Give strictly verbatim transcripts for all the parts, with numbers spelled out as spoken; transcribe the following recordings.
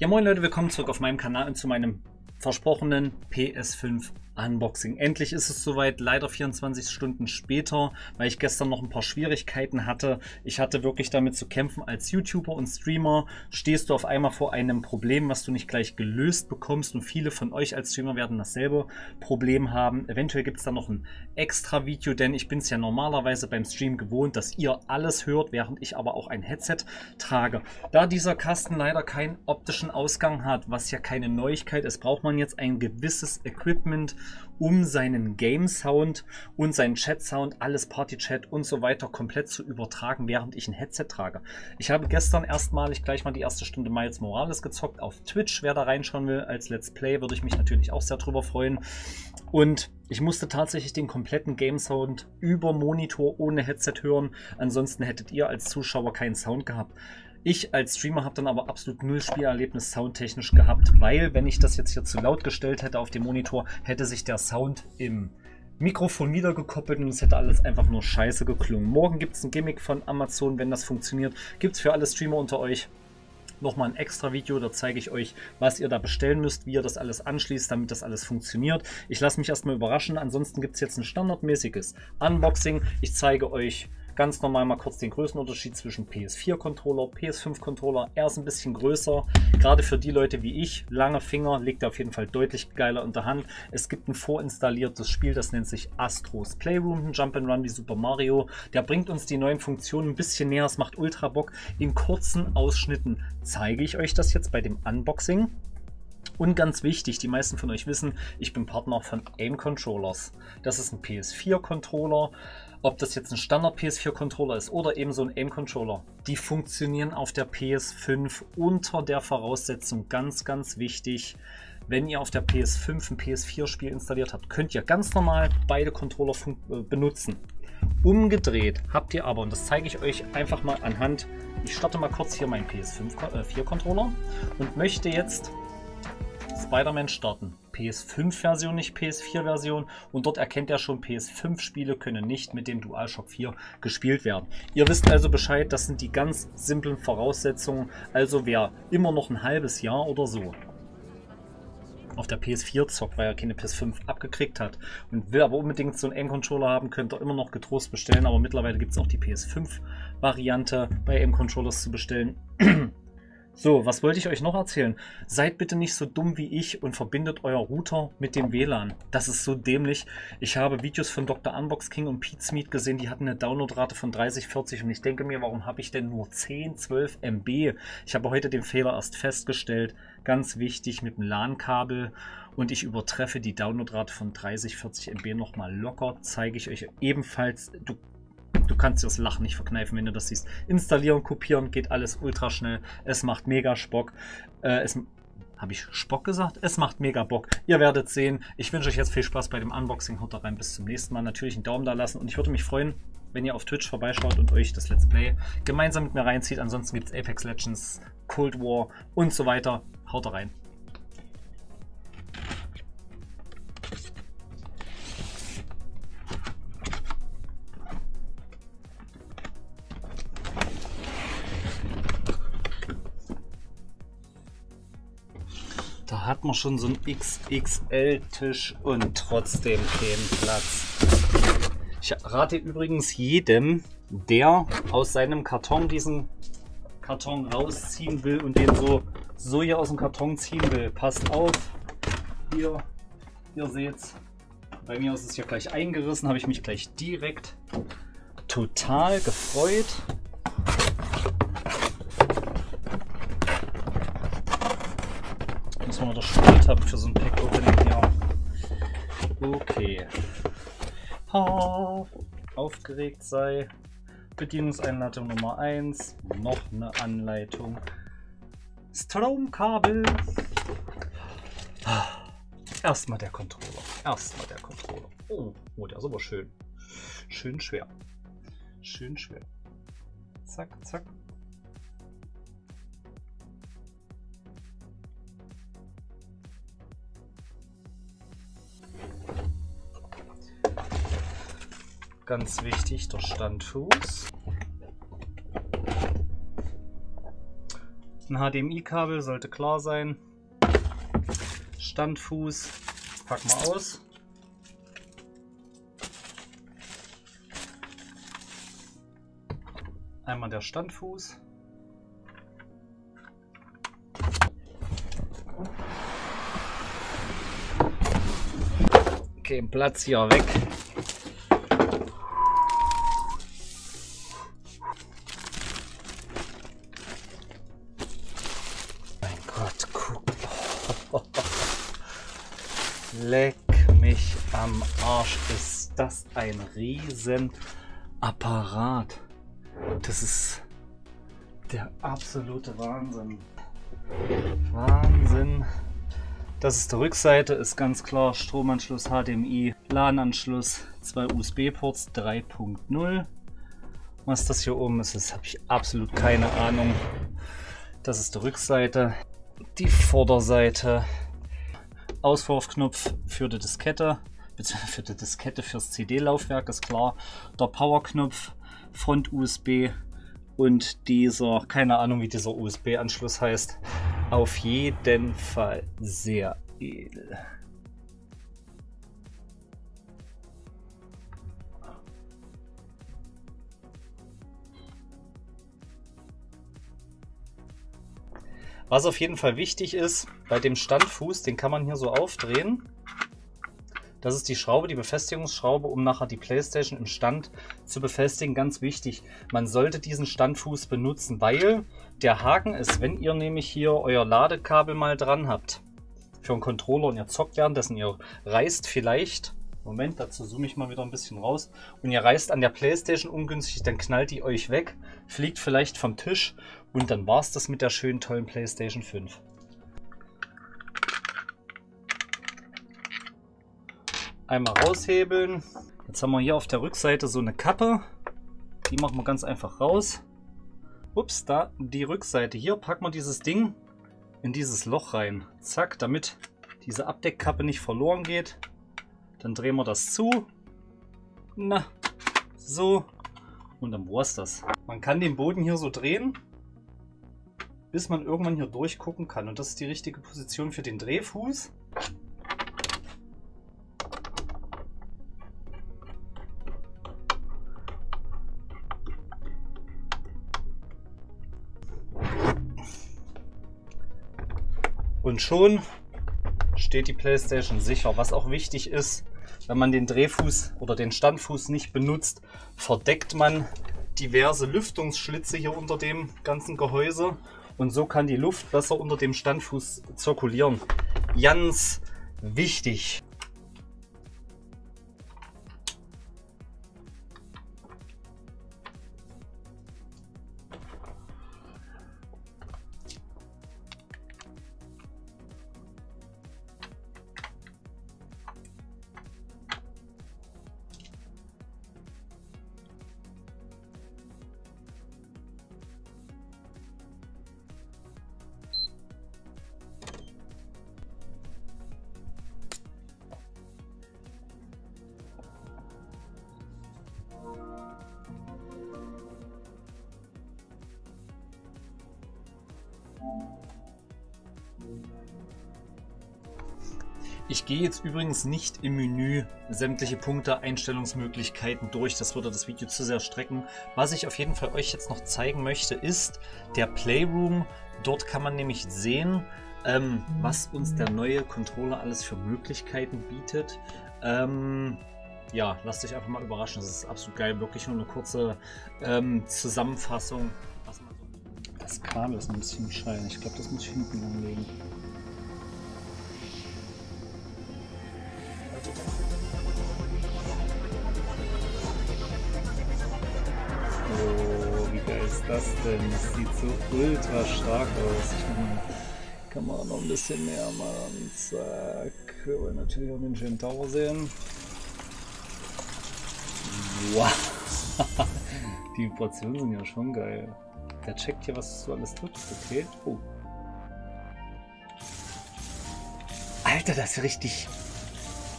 Ja moin Leute, willkommen zurück auf meinem Kanal und zu meinem versprochenen P S fünf Unboxing. Endlich ist es soweit, leider vierundzwanzig Stunden später, weil ich gestern noch ein paar Schwierigkeiten hatte. Ich hatte wirklich damit zu kämpfen, als YouTuber und Streamer stehst du auf einmal vor einem Problem, was du nicht gleich gelöst bekommst, und viele von euch als Streamer werden dasselbe Problem haben. Eventuell gibt es da noch ein extra Video, denn ich bin es ja normalerweise beim Stream gewohnt, dass ihr alles hört, während ich aber auch ein Headset trage. Da dieser Kasten leider keinen optischen Ausgang hat, was ja keine Neuigkeit ist, braucht man jetzt ein gewisses Equipment, um seinen Game-Sound und seinen Chat-Sound, alles Party-Chat und so weiter komplett zu übertragen, während ich ein Headset trage. Ich habe gestern erstmalig gleich mal die erste Stunde Miles Morales gezockt auf Twitch. Wer da reinschauen will als Let's Play, würde ich mich natürlich auch sehr drüber freuen. Und ich musste tatsächlich den kompletten Game-Sound über Monitor ohne Headset hören. Ansonsten hättet ihr als Zuschauer keinen Sound gehabt. Ich als Streamer habe dann aber absolut null Spielerlebnis soundtechnisch gehabt, weil wenn ich das jetzt hier zu laut gestellt hätte auf dem Monitor, hätte sich der Sound im Mikrofon niedergekoppelt und es hätte alles einfach nur scheiße geklungen. Morgen gibt es ein Gimmick von Amazon, wenn das funktioniert, gibt es für alle Streamer unter euch nochmal ein extra Video, da zeige ich euch, was ihr da bestellen müsst, wie ihr das alles anschließt, damit das alles funktioniert. Ich lasse mich erstmal überraschen, ansonsten gibt es jetzt ein standardmäßiges Unboxing. Ich zeige euch ganz normal mal kurz den Größenunterschied zwischen P S vier Controller, P S fünf Controller. Er ist ein bisschen größer, gerade für die Leute wie ich. Lange Finger, liegt er auf jeden Fall deutlich geiler in der Hand. Es gibt ein vorinstalliertes Spiel, das nennt sich Astro's Playroom, ein Jump'n'Run wie Super Mario. Der bringt uns die neuen Funktionen ein bisschen näher, es macht ultra Bock. In kurzen Ausschnitten zeige ich euch das jetzt bei dem Unboxing. Und ganz wichtig, die meisten von euch wissen, ich bin Partner von A I M-Controllers. Das ist ein P S vier Controller. Ob das jetzt ein Standard P S vier Controller ist oder eben so ein A I M-Controller, die funktionieren auf der P S fünf unter der Voraussetzung, ganz, ganz wichtig, wenn ihr auf der P S fünf ein P S vier Spiel installiert habt, könnt ihr ganz normal beide Controller äh, benutzen. Umgedreht habt ihr aber, und das zeige ich euch einfach mal anhand, ich starte mal kurz hier meinen P S vier Controller und möchte jetzt Spider-Man starten. P S fünf Version, nicht P S vier Version, und dort erkennt er schon, P S fünf Spiele können nicht mit dem DualShock vier gespielt werden. Ihr wisst also Bescheid, das sind die ganz simplen Voraussetzungen, also wer immer noch ein halbes Jahr oder so auf der P S vier zockt, weil er keine P S fünf abgekriegt hat und will aber unbedingt so einen A I M-Controller haben, könnt ihr immer noch getrost bestellen, aber mittlerweile gibt es auch die P S fünf Variante bei A I M-Controllers zu bestellen. So, was wollte ich euch noch erzählen? Seid bitte nicht so dumm wie ich und verbindet euer Router mit dem W L A N. Das ist so dämlich. Ich habe Videos von Doktor Unbox King und Pete Smith gesehen, die hatten eine Downloadrate von dreißig, vierzig und ich denke mir, warum habe ich denn nur zehn, zwölf M B? Ich habe heute den Fehler erst festgestellt, ganz wichtig, mit dem L A N-Kabel, und ich übertreffe die Downloadrate von dreißig, vierzig M B nochmal locker, zeige ich euch ebenfalls. Du Du kannst dir das Lachen nicht verkneifen, wenn du das siehst. Installieren, kopieren, geht alles ultra schnell. Es macht mega Spock. Äh, es, habe ich Spock gesagt? Es macht mega Bock. Ihr werdet sehen. Ich wünsche euch jetzt viel Spaß bei dem Unboxing. Haut da rein, bis zum nächsten Mal. Natürlich einen Daumen da lassen. Und ich würde mich freuen, wenn ihr auf Twitch vorbeischaut und euch das Let's Play gemeinsam mit mir reinzieht. Ansonsten gibt es Apex Legends, Cold War und so weiter. Haut da rein. Da hat man schon so einen X X L Tisch und trotzdem keinen Platz. Ich rate übrigens jedem, der aus seinem Karton diesen Karton rausziehen will und den so, so hier aus dem Karton ziehen will. Passt auf, hier, ihr seht's. Bei mir ist es hier gleich eingerissen, habe ich mich gleich direkt total gefreut. Mal das Spalt habe für so ein Pack Opening, ja. Okay. Oh, aufgeregt sei. Bedienungseinleitung Nummer eins. Noch eine Anleitung. Stromkabel. Erstmal der Controller. Erstmal der Controller. Oh, oh, der ist aber schön. Schön schwer. Schön schwer. Zack, zack. Ganz wichtig, der Standfuß. Ein H D M I-Kabel sollte klar sein. Standfuß, pack mal aus. Einmal der Standfuß. Okay, Platz hier weg. Mein Gott, guck. Leck mich am Arsch. Ist das ein Riesenapparat. Das ist der absolute Wahnsinn. Wahnsinn. Das ist die Rückseite, ist ganz klar, Stromanschluss, H D M I, LAN-Anschluss, zwei U S B-Ports, drei Punkt null. Was das hier oben ist, das habe ich absolut keine Ahnung. Das ist die Rückseite, die Vorderseite, Auswurfknopf für die Diskette, beziehungsweise für die Diskette fürs C D-Laufwerk, ist klar. Der Powerknopf, Front-U S B und dieser, keine Ahnung wie dieser U S B-Anschluss heißt. Auf jeden Fall sehr edel. Was auf jeden Fall wichtig ist, bei dem Standfuß, den kann man hier so aufdrehen. Das ist die Schraube, die Befestigungsschraube, um nachher die Playstation im Stand zu befestigen. Ganz wichtig, man sollte diesen Standfuß benutzen, weil der Haken ist, wenn ihr nämlich hier euer Ladekabel mal dran habt für einen Controller und ihr zockt währenddessen, ihr reißt vielleicht, Moment, dazu zoome ich mal wieder ein bisschen raus, und ihr reißt an der Playstation ungünstig, dann knallt die euch weg, fliegt vielleicht vom Tisch und dann war es das mit der schönen, tollen Playstation fünf. Einmal raushebeln. Jetzt haben wir hier auf der Rückseite so eine Kappe. Die machen wir ganz einfach raus. Ups, da die Rückseite. Hier packen wir dieses Ding in dieses Loch rein. Zack, damit diese Abdeckkappe nicht verloren geht. Dann drehen wir das zu. Na, so. Und dann war's das. Man kann den Boden hier so drehen, bis man irgendwann hier durchgucken kann. Und das ist die richtige Position für den Drehfuß. Und schon steht die Playstation sicher. Was auch wichtig ist, wenn man den Drehfuß oder den Standfuß nicht benutzt, verdeckt man diverse Lüftungsschlitze hier unter dem ganzen Gehäuse. Und so kann die Luft besser unter dem Standfuß zirkulieren. Ganz wichtig. Ich gehe jetzt übrigens nicht im Menü sämtliche Punkte, Einstellungsmöglichkeiten durch, das würde das Video zu sehr strecken. Was ich auf jeden Fall euch jetzt noch zeigen möchte, ist der Playroom. Dort kann man nämlich sehen, ähm, was uns der neue Controller alles für Möglichkeiten bietet. Ähm, ja, lasst euch einfach mal überraschen, das ist absolut geil, wirklich nur eine kurze ähm, Zusammenfassung. Das Kabel ist ein bisschen scheiße, ich glaube, das muss ich hinten anlegen. Oh, wie geil ist das denn? Das sieht so ultra stark aus. Ich meine, kann man noch ein bisschen mehr machen. Zack. Wir wollen natürlich auch den schönen Tower sehen. Wow. Die Vibrationen sind ja schon geil. Der checkt hier, was du alles drückst. Okay. Oh. Alter, das ist richtig...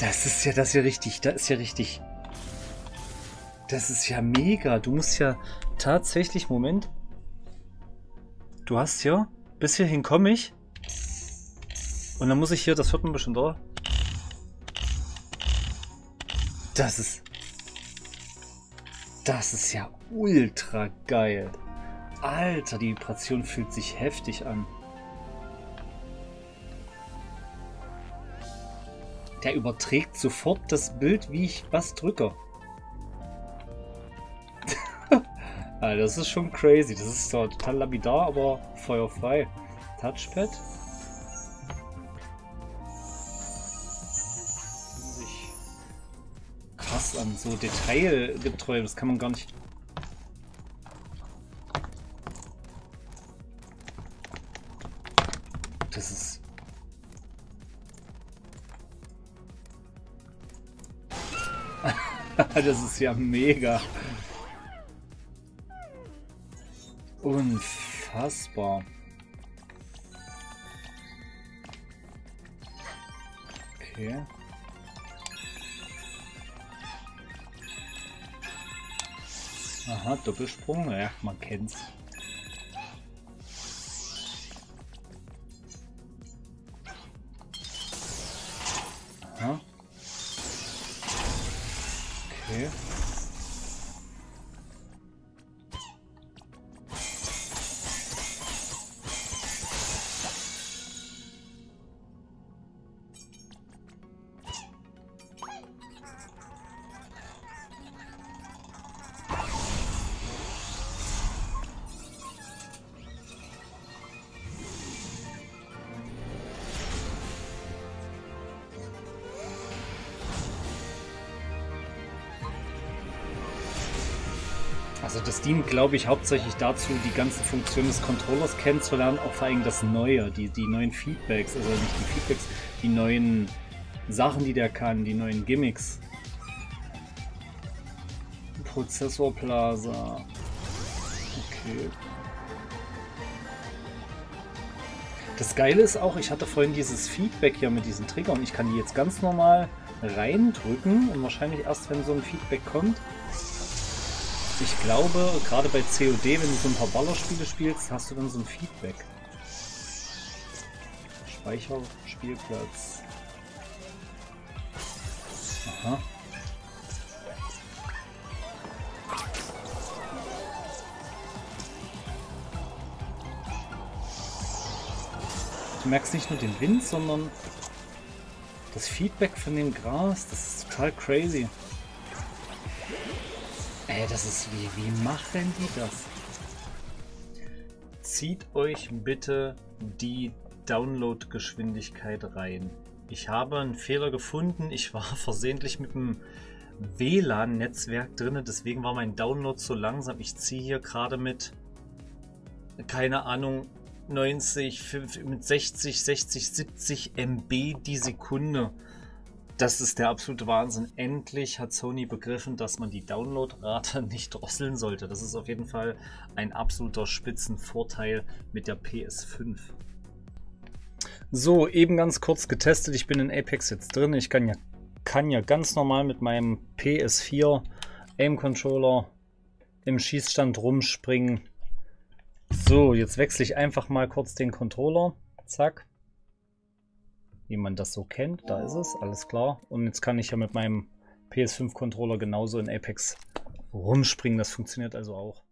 Das ist ja, das ist ja richtig, das ist ja richtig. Das ist ja mega. Du musst ja tatsächlich, Moment. Du hast ja Bis hierhin komme ich. Und dann muss ich hier, das hört man bestimmt, oder? Das ist... Das ist ja ultra geil. Alter, die Vibration fühlt sich heftig an. Der überträgt sofort das Bild, wie ich was drücke. Alter, das ist schon crazy. Das ist zwar total lapidar, aber feuerfrei. Touchpad. Krass an, so detailgetreu, das kann man gar nicht... Das ist... Das ist ja mega. Unfassbar. Okay. Aha, Doppelsprung, ja, man kennt's. Aha. Okay. Dient, glaube ich, hauptsächlich dazu, die ganze Funktion des Controllers kennenzulernen, auch vor allem das Neue, die, die neuen Feedbacks, also nicht die Feedbacks, die neuen Sachen, die der kann, die neuen Gimmicks. Prozessorplaza. Okay. Das Geile ist auch, ich hatte vorhin dieses Feedback hier mit diesen Triggern, ich kann die jetzt ganz normal reindrücken und wahrscheinlich erst, wenn so ein Feedback kommt. Ich glaube, gerade bei C O D, wenn du so ein paar Ballerspiele spielst, hast du dann so ein Feedback. Speicher, Spielplatz. Aha. Du merkst nicht nur den Wind, sondern das Feedback von dem Gras. Das ist total crazy. Ey, das ist wie, wie machen die das? Zieht euch bitte die Download-Geschwindigkeit rein. Ich habe einen Fehler gefunden. Ich war versehentlich mit dem W L A N-Netzwerk drin, deswegen war mein Download so langsam. Ich ziehe hier gerade mit, keine Ahnung, neunzig, fünfzig, mit sechzig, sechzig, siebzig M B die Sekunde. Das ist der absolute Wahnsinn. Endlich hat Sony begriffen, dass man die Downloadrate nicht drosseln sollte. Das ist auf jeden Fall ein absoluter Spitzenvorteil mit der P S fünf. So, eben ganz kurz getestet. Ich bin in Apex jetzt drin. Ich kann ja, kann ja ganz normal mit meinem P S vier A I M-Controller im Schießstand rumspringen. So, jetzt wechsle ich einfach mal kurz den Controller. Zack. Wie man das so kennt, da ist es, alles klar. Und jetzt kann ich ja mit meinem P S fünf Controller genauso in Apex rumspringen, das funktioniert also auch.